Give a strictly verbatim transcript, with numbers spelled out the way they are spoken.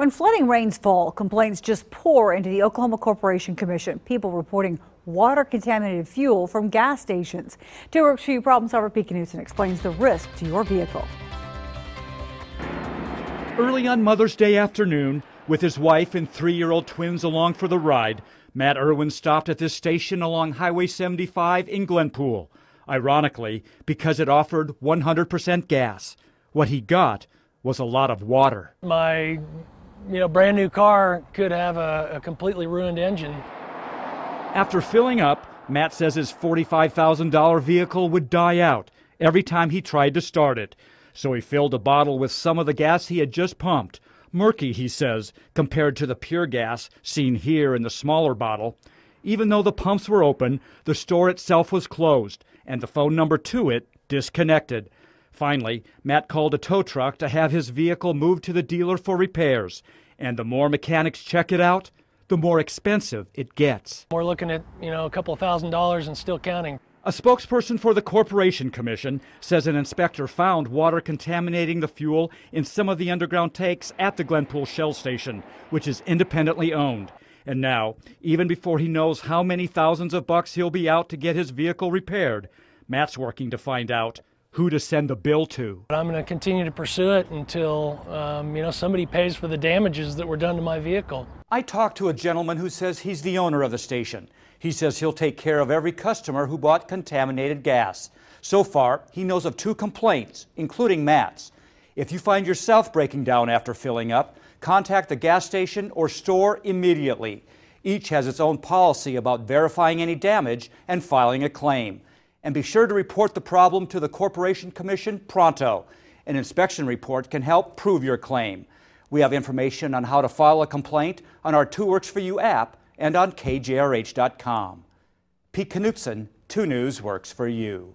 When flooding rains fall, complaints just pour into the Oklahoma Corporation Commission. People reporting water-contaminated fuel from gas stations. To work for you, problem solver Pete Knutson explains the risk to your vehicle. Early on Mother's Day afternoon, with his wife and three-year-old twins along for the ride, Matt Irwin stopped at this station along Highway seventy-five in Glenpool, ironically, because it offered one hundred percent gas. What he got was a lot of water. My you know, brand new car could have a, a completely ruined engine. After filling up, Matt says his forty-five thousand dollar vehicle would die out every time he tried to start it. So he filled a bottle with some of the gas he had just pumped. Murky, he says, compared to the pure gas seen here in the smaller bottle. Even though the pumps were open, the store itself was closed, and the phone number to it disconnected. Finally, Matt called a tow truck to have his vehicle moved to the dealer for repairs. And the more mechanics check it out, the more expensive it gets. We're looking at, you know, a couple of thousand dollars and still counting. A spokesperson for the Corporation Commission says an inspector found water contaminating the fuel in some of the underground tanks at the Glenpool Shell Station, which is independently owned. And now, even before he knows how many thousands of bucks he'll be out to get his vehicle repaired, Matt's working to find out who to send the bill to. I'm going to continue to pursue it until, um, you know, somebody pays for the damages that were done to my vehicle. I talked to a gentleman who says he's the owner of the station. He says he'll take care of every customer who bought contaminated gas. So far, he knows of two complaints, including Matt's. If you find yourself breaking down after filling up, contact the gas station or store immediately. Each has its own policy about verifying any damage and filing a claim. And be sure to report the problem to the Corporation Commission pronto. An inspection report can help prove your claim. We have information on how to file a complaint on our Two Works For You app and on K J R H dot com. Pete Knutson, two News Works For You.